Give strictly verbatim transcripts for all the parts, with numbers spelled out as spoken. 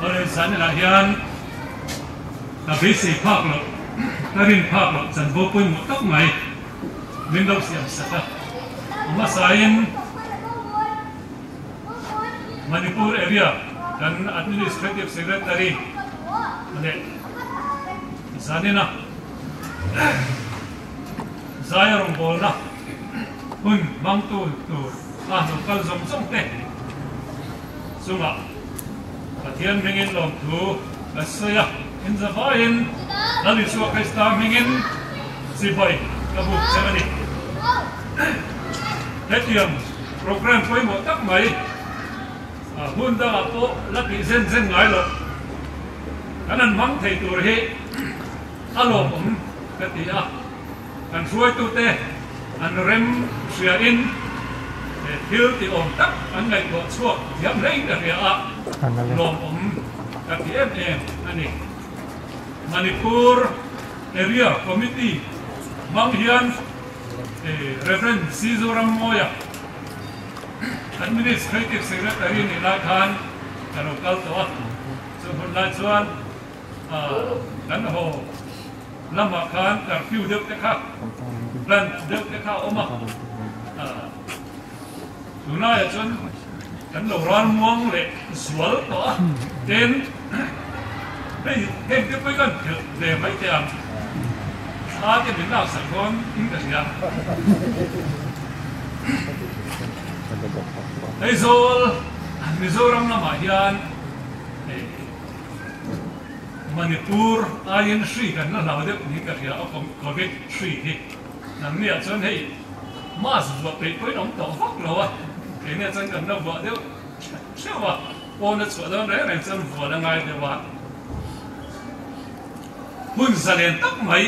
我哋省立鄉就俾四拍落，一邊拍落陳寶貝木得咪，亂到時又實啊！我乜曬 Manipur Area dan Administrative Secretary Malik di sana nak saya rumpul nak pun bang tu tu lah lokal zong zong teh semua patian mungkin long tu saya inzabain lalu suka kita mungkin si boy kabu semani latihan program kau mau tak mai Bunda aku lagi zen-zen ngai lor. Kanan mang thei tur he, kalau pun ketia, kan suai tu teh, an rem siain, hiu ti om tak, an ngai buat suak, jam lain dah dia. Lom om ketia em, ani Manipur Area Committee, Banghian, Reverend Sizoram Moya. Administrative Secretary Nila Khan kalau kau tuan, sebenarnya tuan, dan ho, lama Khan terfiu dek dekak, dan dek dekak omak, tunai tuan, dan orang muang le, sual tuan, ten, hey, hey dia pegang dia mai tiang, ah dia minat sekon, ingat dia. Aizol, Mizoram Namayan, Manipur, Ayan Sri kan lah ada ni kerja aku COVID Sri ni. Nanti acuan hey, mas buat perikoi orang tak faham lah. Ini acuan kan nak buat dia, siapa? Orang nak buat orang lain acuan buat orang lain dia buat. Pun selain tak mai,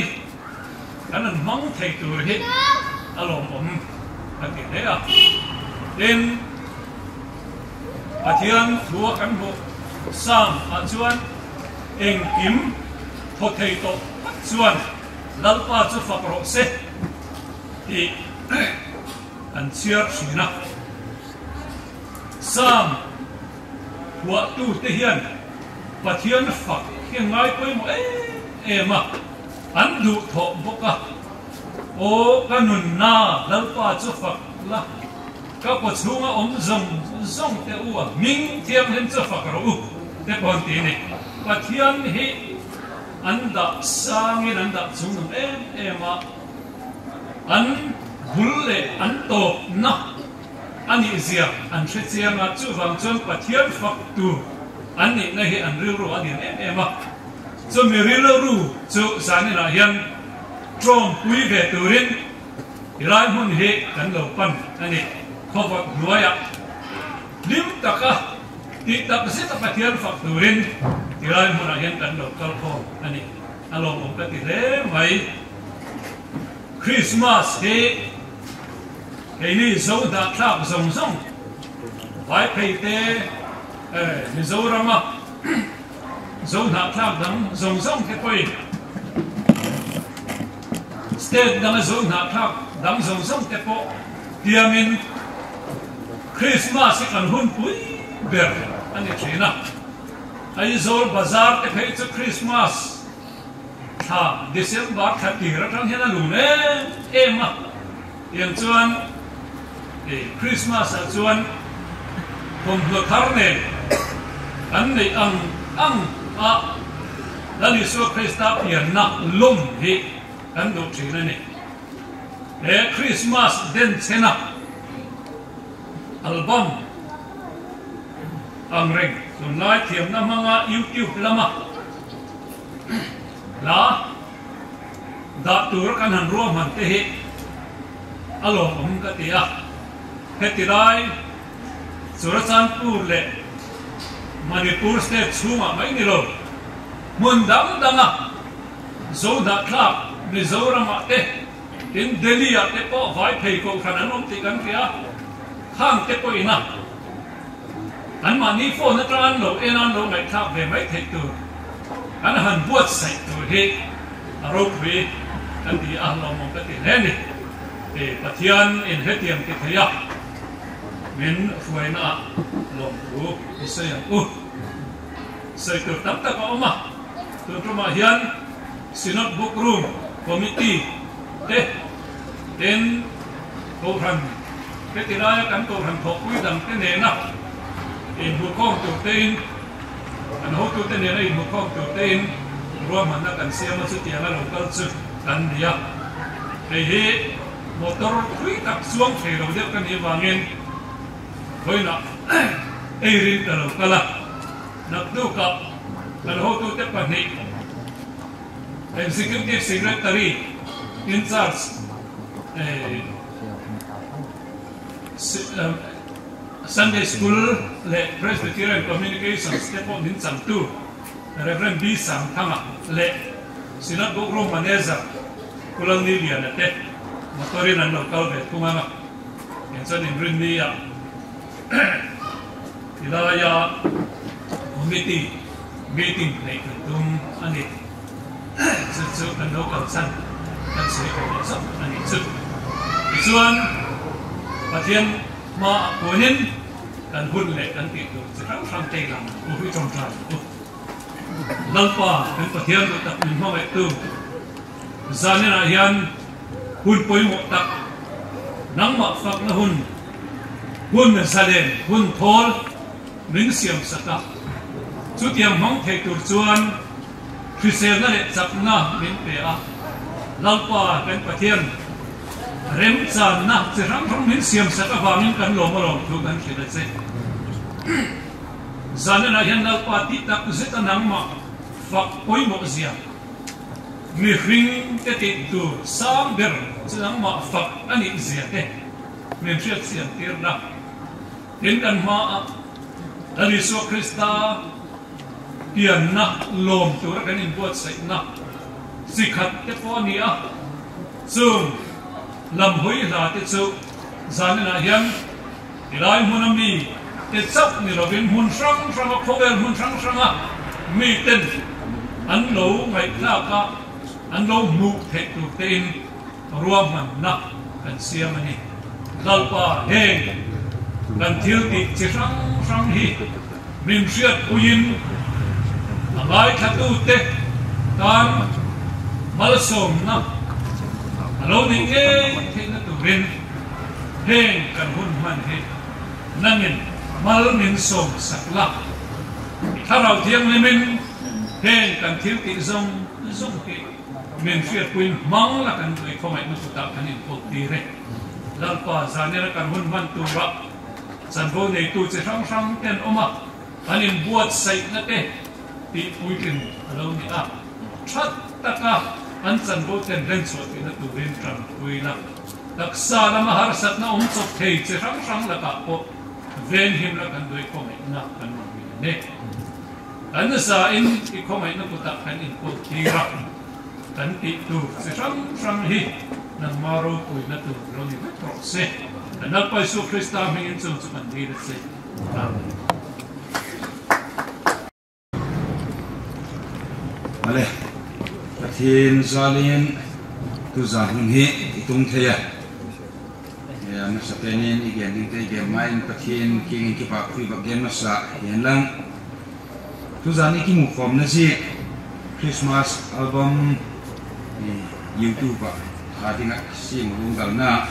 kan memang tak turut. Alom om, lagi ni ah. Then, Patian dua kanbo, Sam acuan, Eng Kim, Potato acuan, Lalpa cufak rose, I, Anciar Sina, Sam, waktu tehian, Patian fak, Kengai koi mo, eh, Ema, Andu thok boka, O kanun na, Lalpa cufak lah, các cuộc xuống ông rồng rồng tê u minh thiên lên cho phật râu tê còn tiền này và thiên hệ anh đặt sang cái anh đặt xuống đồng em em mà anh bùn lệ anh tổ nọ anh ý gì anh sẽ xem là chú vàng chân và thiên phật tu anh này này anh rêu rô anh em em mà cho mình rêu rô cho sáng là hiện trong quý về tự nhiên lại muốn hệ cảnh đầu pan anh này Khawat luaya, lim takah, tidak bersih tapatian fakturin, tiada murahan dan lokal kau. Ani, alam kita tiada mai. Christmas he, ini zaudah tak zong-zong. Baik kita, ni zaurama, zaudah tak dan zong-zong kepoi. Setiap dengan zaudah tak dan zong-zong kepoi, dia min Christmas ikan hun pui ber, ane China. Aizor bazar tepeh itu Christmas. Ha, December khatir orang hina lune, emah. Yang tuan, Christmas tuan, pembuatarne, ane ang ang a, lalu suap Krista pian nak lom he, ane China ni. Eh Christmas den China. Album Angring Tunai tiap nama mga YouTube lama Lah Datur kanan ruaman tehi Aloh om katia Hetirai Surasan pule Manipur State Suma May nilo Mundang danga Zoda Club Mizoram ate In Delhi ate po Vai peiko kanan umtikan kaya Hang teko ina, an mani phone na tran lo, enan lo ngai thap ve mai thei tu, an han buat sai tu he, arok ve, an di an lo mong kati neni, e patian en hetiam ke thaya, men fuena lo u isaya u, sa ikatapta ka umah tutumahian sinotbook room committee eh ten tohan ketilaya kan tohan hokui dam tenena in bukong tutin an hokui tenena in bukong tutin ruaman na kan siya masutiya na local chef tan dia eh motor kui tak suang kay rodya kan ibangin hoy na eh rin talo kala nagdukap Kalau tu tepat ni, Executive Secretary in charge Sunday School le Presbyterian Communications tepat din sam tu, Reverend B sam tama le Sinat Bukro Maneza kulang ni dia nete motorin ang lokal bet kumama, insan imrin niya, ilaya committee. Meeting na itong anit sutsu ng local sun at sutsu ng itsu isuan patiyan maakunin kan hunle kan tito sirang sang tegang uwi chong chan lalpa kan patiyan utak minho ito zanin ayan hun poy motak nang maafak na hun hun salen hun tol rin siyam saka Sutiang mong tektursuan, Christian na let sapna min pea, lalpa kan patian, rem sa na serang rong min siyam sa kabangin kan lomorong tugan sila se. Sana na yan lalpa tita kusita nang ma, fakpoy mo siya. Mihring tetitu samber, silang ma fak anip siya te. Mimsiyat siya tirna. Tindan ma, taliso Krista, Dia nak lom tu rakan imbuat saya nak sikat telefonia, zoom lamhui lah tetsu zaman ayam ilai munami tetap ni robin muncang muncang kober muncang muncang miten anlo ngaylaka anlo muktek tukein ruaman nak kan siapa ni kalpa heng kan tilti cirang cirang hi mimsyat uyin Alai katu te kan malasom na alo ni eh tingna turin heng kan hunman he nangin mal ning som sakla tharaw thiang limin heng kan thil ti zong zong ke men fiat kuin mang la kan tui khomai nu ta kanin pot ti re lalpa zanera kan hunman tu ra sanbo nei tu che sang sang ten oma kanin buat sait na te Ti puikin alaw ni a chat taka ansan boten renso at pinaturin trang kuila laksa na maharsat na umsok kay sirang sang laka po then him lakan do'y komay na kanong binane ano sa'in ikomay na putakan in po tira tanti tu sirang sang hi ng maro ko'y naturo ni Petrose na nagpaiso Krista aming insun sa kandilat sa'y amin Malay, katin salin tu zahungi hitung saya. Ya, masa tenin ikan kita ikan main katin kini kita kui bagian masa yang lang. Tu zahni kita mukom nasi Christmas album YouTube. Hati nak si mungkin nak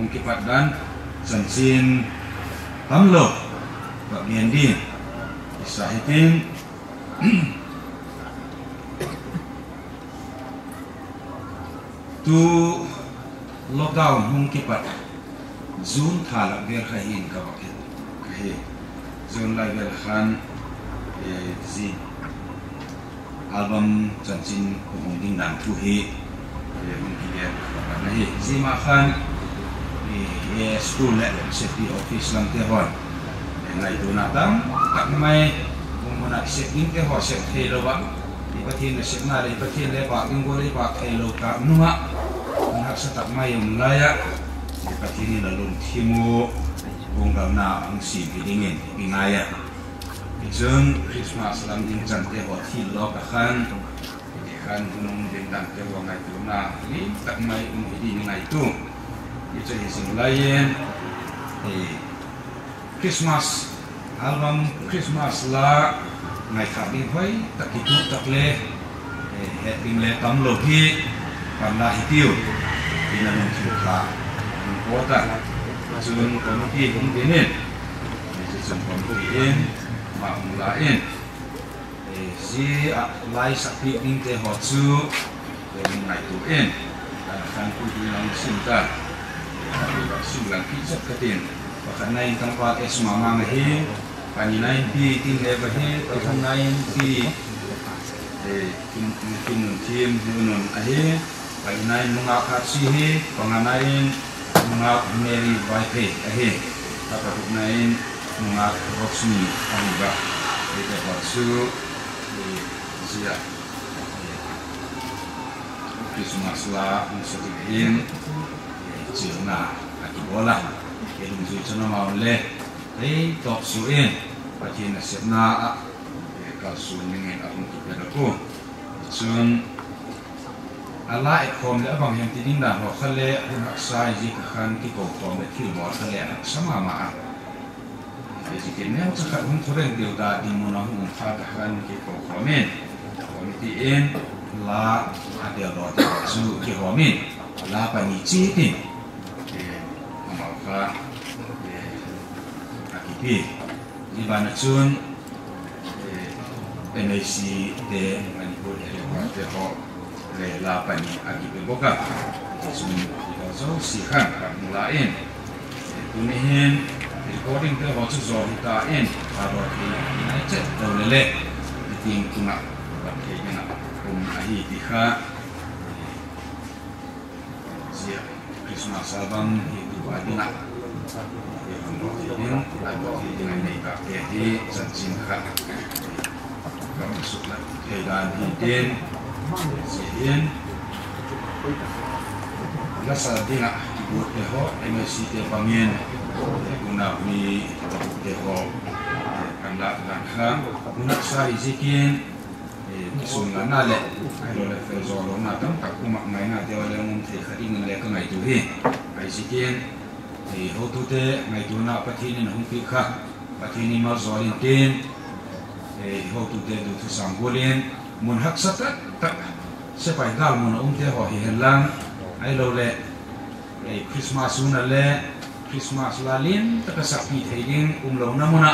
mungkin padan sensin tamlo bagian di sahitin. Tu lockdown mungkin pat zoom thalak berkahin kawakin kahih zoom lagi berkan si album janjin kemudian dan tuhi mungkin kahih si makan eh school net safety office lang tehon nai tu natang tak mai mungkin safety tehon safety lewat di pertian safety di pertian lepak yang boleh lepak elok tak nua Nak setak mayung layak Dekat ini lalu timur Bunggam na ang si bidingin Bingaya Ijun Christmas lang din jan teho Tilo kahan Ikan gunung dendang teho ngay tu na Ini tak may umidin ngay tu Ito ising layan Christmas Album Christmas la naikami hoi tak hidup tak leh happy leh tam logi karena hidup ina mencuba mengkota sun komiti ini sun komiti mak mulain si lai sakti ini terhutsu dengan naikuin dan kudu langsung tak sulang kisah katin pakanai tempat es mama meh Panginain di tim level ini, panginain di tim tim tim bunun ahe, panginain mengakar sihe, panginain mengak meri baik ahe, tapi panginain mengak roksmi anggap kita bersu siap. Khristmas La musuhin cerna lagi bola, yang tujuan mau leh. Hei, top suin, pagi nasib na, kalau suning aku kita laku, sun, ala ekor le abang yang tini dah, kalau le nak size kan kita kau mesti buat kalau le sama mak. Jadi kini aku cakap pun korang dia dah di mana pun katakan kita komen, komitiin la ada roda su kita komen, la panici ini, maka di banacun N I C de Manipur Area terhok lelapan agib boga sumber itu sihan mulain tumihin recording terhok suzohitain baru ini cek dolele ting tuna bagi nak umahi dikha siap Khristmas album itu ada nak dengan mereka jadi senjata kalau masuklah keadaan hidin hidin nasa dia buat deho emisi dia panggil guna ni deho kandak langkang guna saya zikin sungai nale kalau level zolong natam tak kumak main ada orang menteri hari ini mereka ngai tuhi zikin di hotu te ngai dona patini na humpi kha patini ma zorin tin di hotu te do tu sangolin mun hak sata tak sepai dal mun umte ho helang ai lo le ei Christmas una le Christmas la lin tak sakhi thein um lo na mona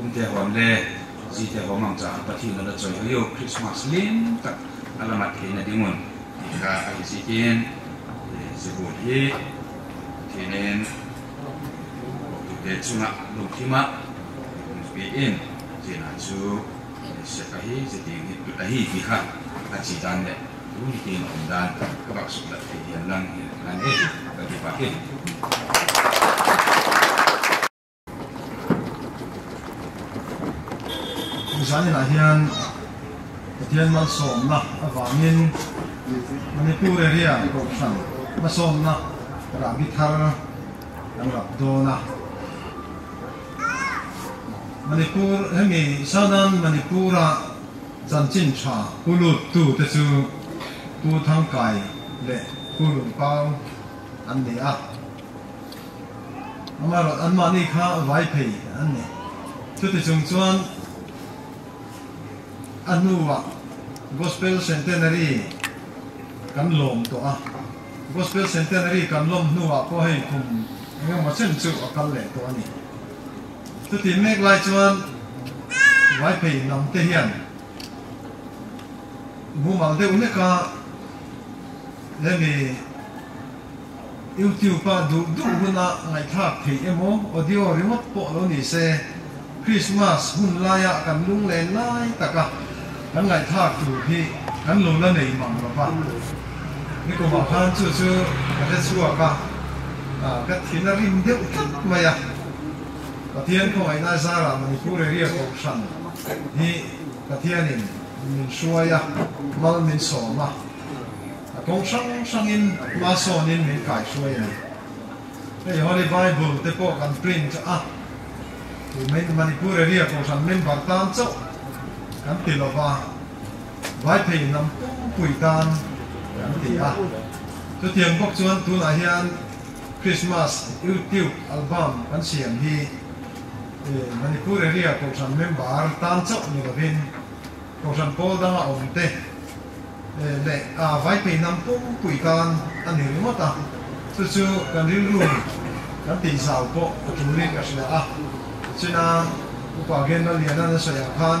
umte hom le ji te hom ang cha patini la choi yo Christmas lin tak alamat heina dimun ka ai sikin sebut hi kenen Deci nak lukima, mungkin jenaju sekahi setinggi tetahi pihak ajidan dek, mungkin undan kebak sudah dihilang hilang eh tadi pagi. Misalnya lahiran, lahiran masom lah, awangin Manipur Area korban, masom lah, rabitar, ramdona. Manipur hemi sanan Manipura zanchin cha kulut tu tesu tu thang kai le kulut pau an de a amaro an mani kha vai phei an ne tu te chung chuan anuwa gospel centenary kan lom to a gospel centenary kan lom nuwa ko hei khum ngam ma chen chu akal le to ani tu tìm mấy loại chuan vài phì nằm tê hiền mua mắm tê uống nước cả để vì yêu tiêu pa đủ đủ hơn là ngày tháp thì em muốn ở điều rồi mất bộ nó nỉ xe Christmas hun lai ạ cắn lúng lén lai tất cả cắn ngày tháp đủ thì cắn lúng là nỉ mắm rồi pa nếu có bảo han chưa chưa cái chua cả à cái thì nó rim điệu thắt mày à Katian ko ay nasara Manipur Area korupsyon ni katianin minsuaya mal minsoma at korupsyon sangin masonin min kaisuaya ay Holy Bible tepo kan print ah min Manipur Area korupsyon min bartanso kan tilova baypay nam puitan kan tia so tiyang poksuan tunahian Christmas YouTube album kan siyang hi Manipur area ko san member tansok ni rin ko san poda omte le a vai pe nam tu kui kan anil mota su su kan rin lu kan ti sao po tu ri ka sna a sina upagen na liana na sa ya khan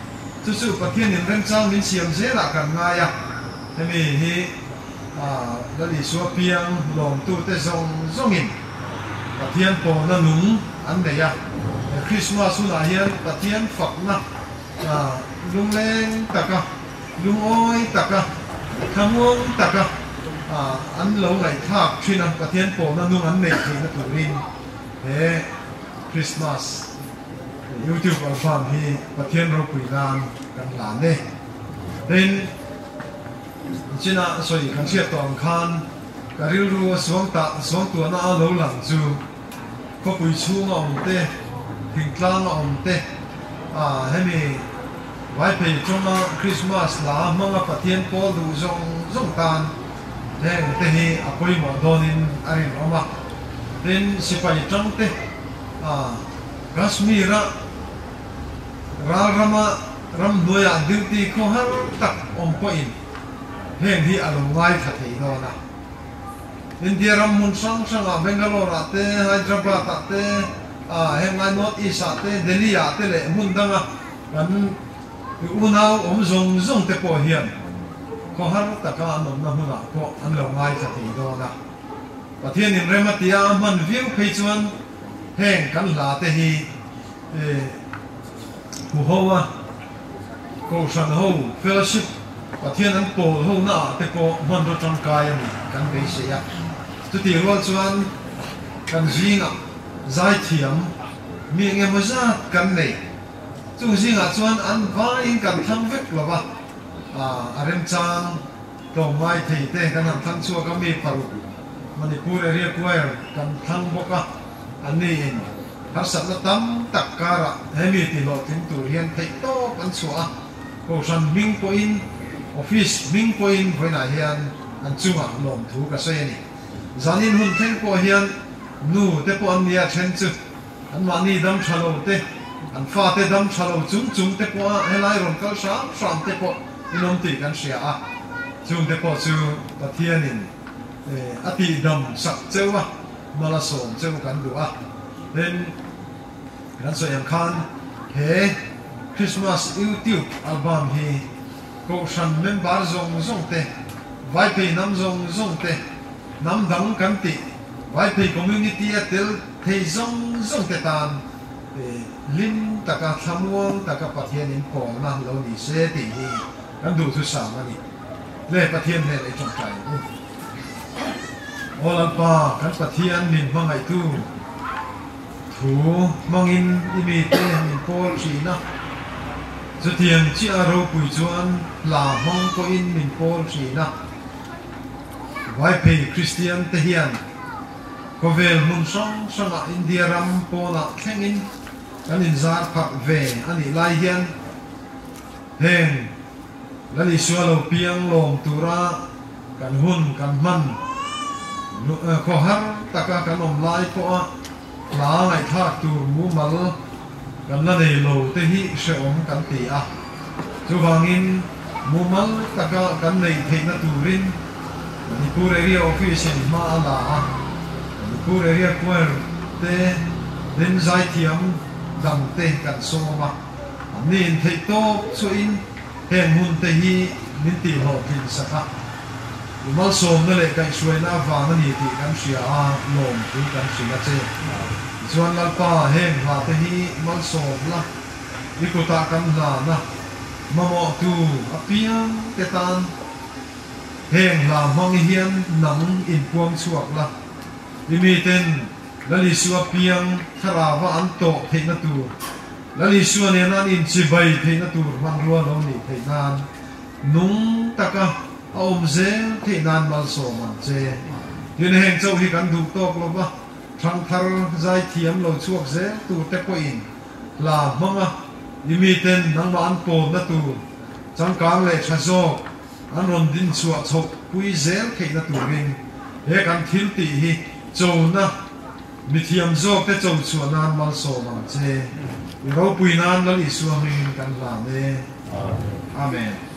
chu chu pathian in ren chang min siam je la kan nga ya hemi hi a la li so piang lom tu te zong zong in pathian po na nung an de ya Christmas la hian pathian fak na a lung leng taka lung oi taka khamong taka a an lo lai thak thin an pathian po na nung an nei na turin he Christmas YouTube alfam hi pathian ro pui lan kan lan ne then china soi kan che tong khan karil ru song ta song tu na a lo lang chu ko pui chu ngom te thing tlang ngom te a hemi vai pe choma Christmas la manga patien pol du zong zong tan then te hi apoi mo donin ari roma then sipai tang te a Kashmira ra rama ram doya dirti ko har tak om ko in heng hi along lai kha thei do na India ram mun sang sang a Bangalore ate Hyderabad ate a heng north east ate Delhi ate le mun dang a kan unau om zong zong te po hian ko har ta ka nom na mun a ko an long lai kha thei do na pathian in rematia man view phei chuan heng kan la te hi e ku hoa ko san ho fellowship pathian an pol ho na te ko man ro tang kai ani kan be se ya tu ti ro chuan kan zinga zai thiam mi nge mo za kan nei chu zinga chuan an va in kan thang vek lo ba a rem chang to mai thei te kan an thang chu ka mi paru Manipur area ko kan thang boka ani har sat na tam takara hemi ti lo tin tur hian thei to kan chua ko san ming point office ming point voina hian an chunga lom thu ka sei ni zanin hun theng po hian nu te po an nia then chu an ma ni dam chalo te an fa te dam chalo chung chung te po helai ron kal sam sam te po inom ti kan sia a chung te po chu pathian in ati dam sak chewa malasom cheu kan du a then kan so yang khan he Christmas YouTube album hi ko san member zong zong te vai pe nam zong zong te nam dang kan ti vai pe community atel thei zong zong te tan lim taka thamwang taka pathian in ko na lo ni se ti hi kan du su sam ani le pathian le le chong kai Ola pa kan pathian nin mangai tu thu mangin imi te min pol china zutian chi aro pui chuan la hong ko in min pol china vai pe christian te hian ko vel mun song sanga india ram pola thengin kan in zar phak ve ani lai hian heng lali sualo piang lom tura kan hun kan man ko har taka kan om lai ko a la ngai thak tur mu mal kan la nei lo te hi se om kan ti a chu wangin mu mal taka kan nei thei na turin Manipur area office in ma la Manipur area kwar te den zai thiam dang te kan so ma nin thei to chu in hen hun te hi nin ti ho kin sa ka Umal som na le kai suai na vang ani ti kan sia a nom tu kan sia che chuan lal pa heng ha te hi mal som la ni ko ta kan la na mamo tu apiang te tan heng la mong hian nang in puang chuak la limiten Lali suwa piang kharawa anto theina tur. Lali suwa nenan in chibai theina tur manrua loni theinan. Nung taka aumze theinan malso manche. Yun heng chau hi kan duk tok lo ba. Thang thar zai thiam lo chuak ze tu te ko in. La manga imiten nang man po na tu. Changkang le chazo anon din suwa chok pui zel theina turing. He kan thil ti hi chau na Mithiam zog te chong suanan mal so man che. Ro puinan lal isuang kan la me. Amen.